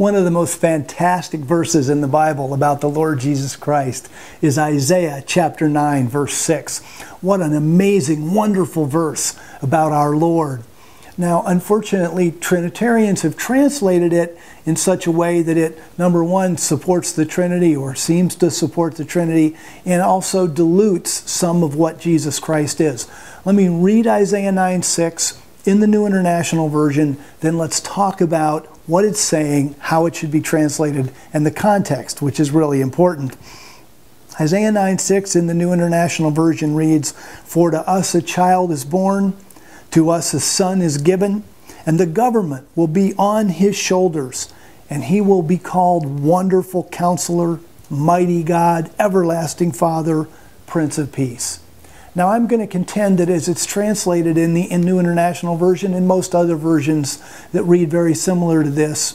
One of the most fantastic verses in the Bible about the Lord Jesus Christ is Isaiah chapter 9, verse 6. What an amazing, wonderful verse about our Lord. Now, unfortunately, Trinitarians have translated it in such a way that it, number one, supports the Trinity or seems to support the Trinity, and also dilutes some of what Jesus Christ is. Let me read Isaiah 9:6 in the New International Version, then let's talk about what it's saying, how it should be translated, and the context, which is really important. Isaiah 9:6 in the New International Version reads, "For to us a child is born, to us a son is given, and the government will be on his shoulders, and he will be called Wonderful Counselor, Mighty God, Everlasting Father, Prince of Peace." Now I'm going to contend that as it's translated in the New International Version and most other versions that read very similar to this,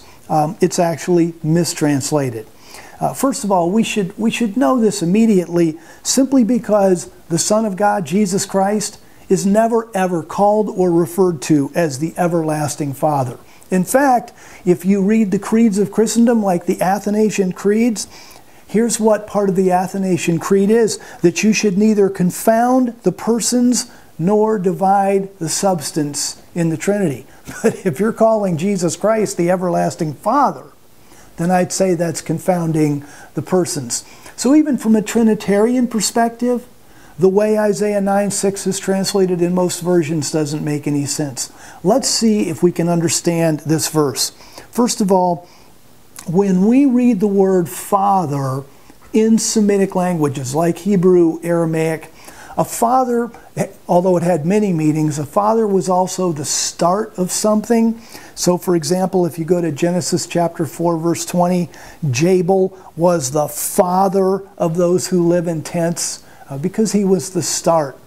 it's actually mistranslated. First of all, we should know this immediately simply because the Son of God, Jesus Christ, is never ever called or referred to as the Everlasting Father. In fact, if you read the creeds of Christendom, like the Athanasian Creeds, here's what part of the Athanasian Creed is, that you should neither confound the persons nor divide the substance in the Trinity. But if you're calling Jesus Christ the Everlasting Father, then I'd say that's confounding the persons. So even from a Trinitarian perspective, the way Isaiah 9:6 is translated in most versions doesn't make any sense. Let's see if we can understand this verse. First of all, when we read the word father in Semitic languages like Hebrew, Aramaic, a father, although it had many meanings, a father was also the start of something. So for example, if you go to Genesis chapter 4, verse 20, Jabal was the father of those who live in tents, because he was the start.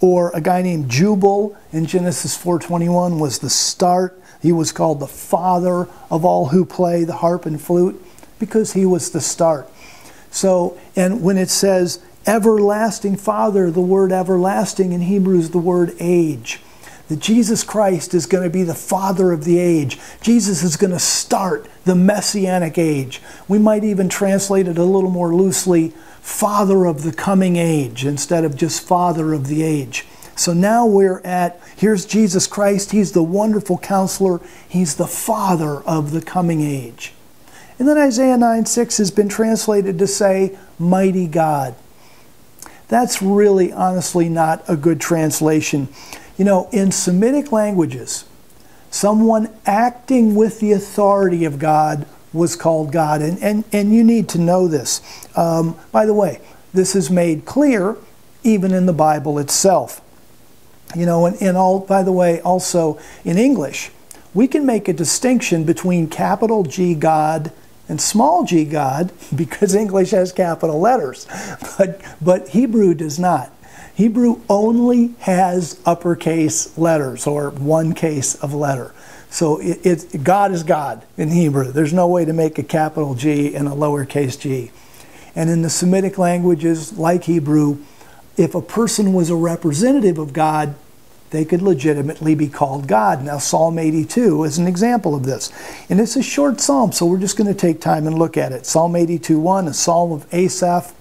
Or a guy named Jubal in Genesis 4:21 was the start. He was called the father of all who play the harp and flute because he was the start. So, and when it says everlasting father, the word everlasting in Hebrew is the word age. That Jesus Christ is going to be the father of the age. Jesus is going to start the Messianic age. We might even translate it a little more loosely, father of the coming age, instead of just father of the age. So now we're at, here's Jesus Christ, he's the Wonderful Counselor, he's the father of the coming age. And then Isaiah 9:6 has been translated to say, Mighty God. That's really, honestly, not a good translation. You know, in Semitic languages, someone acting with the authority of God was called God, and you need to know this. By the way, this is made clear even in the Bible itself. You know, and all, by the way, also in English, we can make a distinction between capital G God and small g God because English has capital letters, but Hebrew does not. Hebrew only has uppercase letters or one case of letter. So God is God in Hebrew. There's no way to make a capital G and a lowercase g. And in the Semitic languages, like Hebrew, if a person was a representative of God, they could legitimately be called God. Now, Psalm 82 is an example of this. And it's a short psalm, so we're just going to take time and look at it. Psalm 82:1, a psalm of Asaph.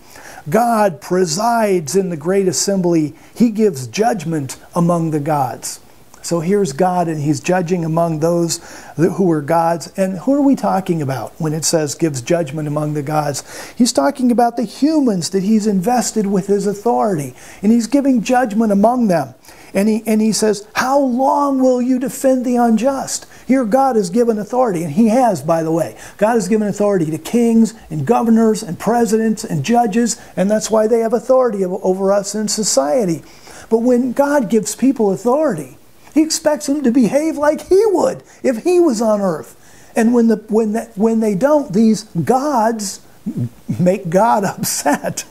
God presides in the great assembly. He gives judgment among the gods. So here's God, and he's judging among those who are gods. And who are we talking about when it says gives judgment among the gods? He's talking about the humans that he's invested with his authority, and he's giving judgment among them. And he says, how long will you defend the unjust? Here God has given authority, and he has, by the way. God has given authority to kings and governors and presidents and judges, and that's why they have authority over us in society. But when God gives people authority, he expects them to behave like he would if he was on earth. And when they don't, these gods make God upset.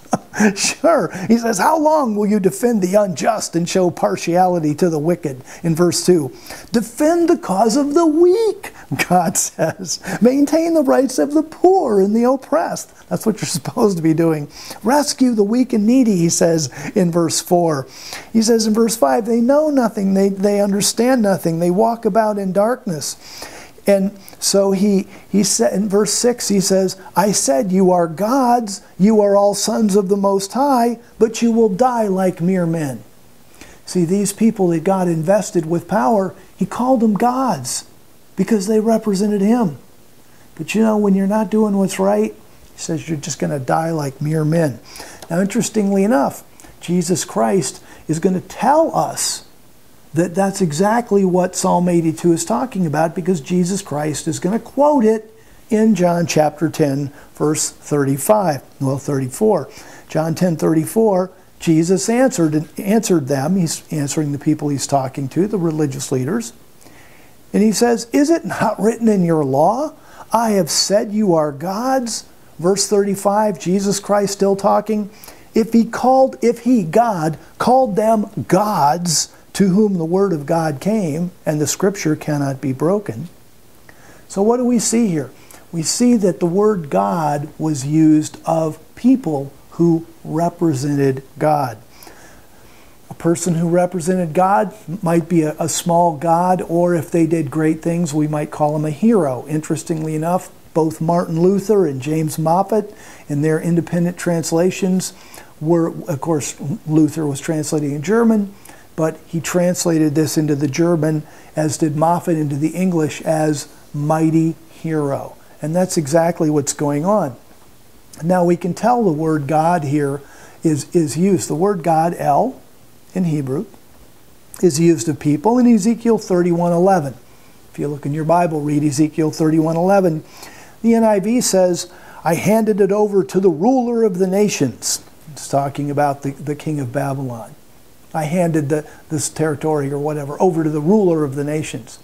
Sure. He says, how long will you defend the unjust and show partiality to the wicked? In verse 2, defend the cause of the weak, God says. Maintain the rights of the poor and the oppressed. That's what you're supposed to be doing. Rescue the weak and needy, he says in verse 4. He says in verse 5, they know nothing, they understand nothing, they walk about in darkness. And so he said in verse 6, he says, I said, you are gods, you are all sons of the Most High, but you will die like mere men. See, these people that God invested with power, he called them gods because they represented him. But you know, when you're not doing what's right, he says you're just going to die like mere men. Now, interestingly enough, Jesus Christ is going to tell us that that's exactly what Psalm 82 is talking about, because Jesus Christ is going to quote it in John chapter 10, verse 35, well, 34. John 10:34, Jesus answered them. He's answering the people he's talking to, the religious leaders. And he says, is it not written in your law? I have said you are gods. Verse 35, Jesus Christ still talking. If God called them gods, to whom the word of God came, and the scripture cannot be broken. So what do we see here? We see that the word God was used of people who represented God. A person who represented God might be a small god, or if they did great things, we might call him a hero. Interestingly enough, both Martin Luther and James Moffatt, in their independent translations, were, of course, Luther was translating in German, but he translated this into the German, as did Moffatt into the English, as mighty hero. And that's exactly what's going on. Now we can tell the word God here is used. The word God, El, in Hebrew, is used of people in Ezekiel 31:11. If you look in your Bible, read Ezekiel 31:11. The NIV says, I handed it over to the ruler of the nations. It's talking about the king of Babylon. I handed this territory or whatever over to the ruler of the nations.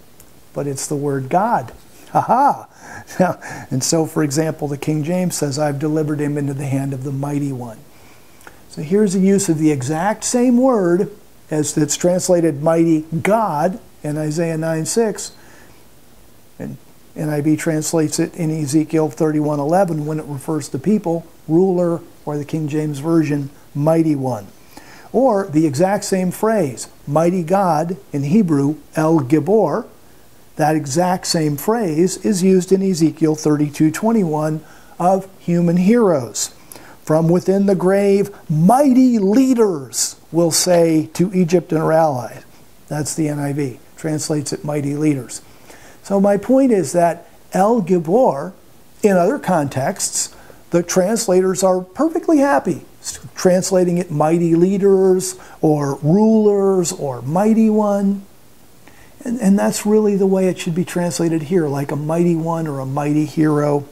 But it's the word God. Ha-ha! Now, and so, for example, the King James says, I've delivered him into the hand of the mighty one. So here's a use of the exact same word as it's translated mighty God in Isaiah 9:6. And NIV translates it in Ezekiel 31:11 when it refers to people, ruler, or the King James Version, mighty one. Or the exact same phrase, mighty God, in Hebrew, el-gibor, that exact same phrase is used in Ezekiel 32:21 of human heroes. From within the grave, mighty leaders will say to Egypt and her allies. That's the NIV, translates it mighty leaders. So my point is that el-gibor, in other contexts, the translators are perfectly happy translating it mighty leaders or rulers or mighty one. And that's really the way it should be translated here, like a mighty one or a mighty hero.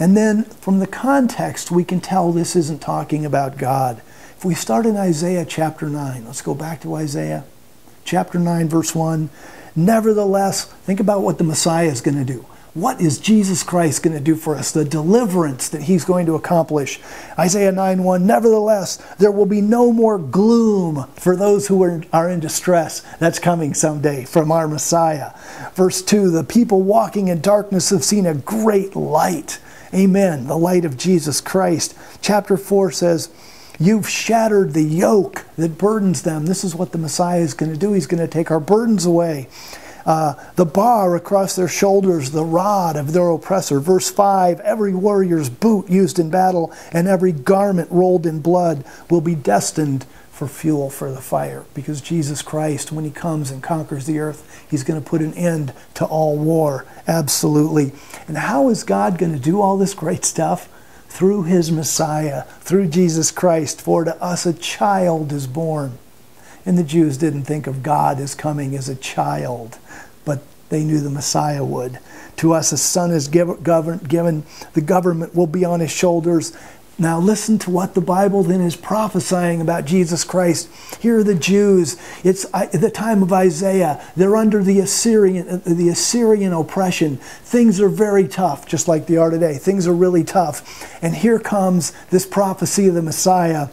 And then from the context, we can tell this isn't talking about God. If we start in Isaiah chapter 9, let's go back to Isaiah chapter 9, verse 1. Nevertheless, think about what the Messiah is going to do. What is Jesus Christ going to do for us? The deliverance that he's going to accomplish. Isaiah 9:1, nevertheless, there will be no more gloom for those who are in distress. That's coming someday from our Messiah. Verse 2, the people walking in darkness have seen a great light. Amen, the light of Jesus Christ. Chapter 4 says, you've shattered the yoke that burdens them. This is what the Messiah is going to do. He's going to take our burdens away. The bar across their shoulders, the rod of their oppressor. Verse 5, every warrior's boot used in battle and every garment rolled in blood will be destined for fuel for the fire. Because Jesus Christ, when he comes and conquers the earth, he's going to put an end to all war. Absolutely. And how is God going to do all this great stuff? Through his Messiah, through Jesus Christ. For to us a child is born. And the Jews didn't think of God as coming as a child, but they knew the Messiah would. To us a son is given, the government will be on his shoulders. Now listen to what the Bible then is prophesying about Jesus Christ. Here are the Jews. It's the time of Isaiah. They're under the Assyrian oppression. Things are very tough, just like they are today. Things are really tough. And here comes this prophecy of the Messiah.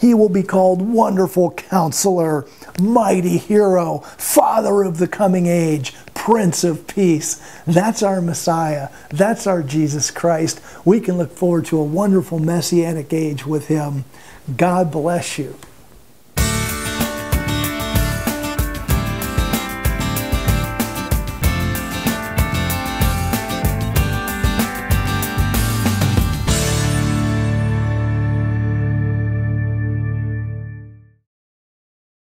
He will be called Wonderful Counselor, Mighty Hero, Father of the Coming Age, Prince of Peace. That's our Messiah. That's our Jesus Christ. We can look forward to a wonderful Messianic age with him. God bless you.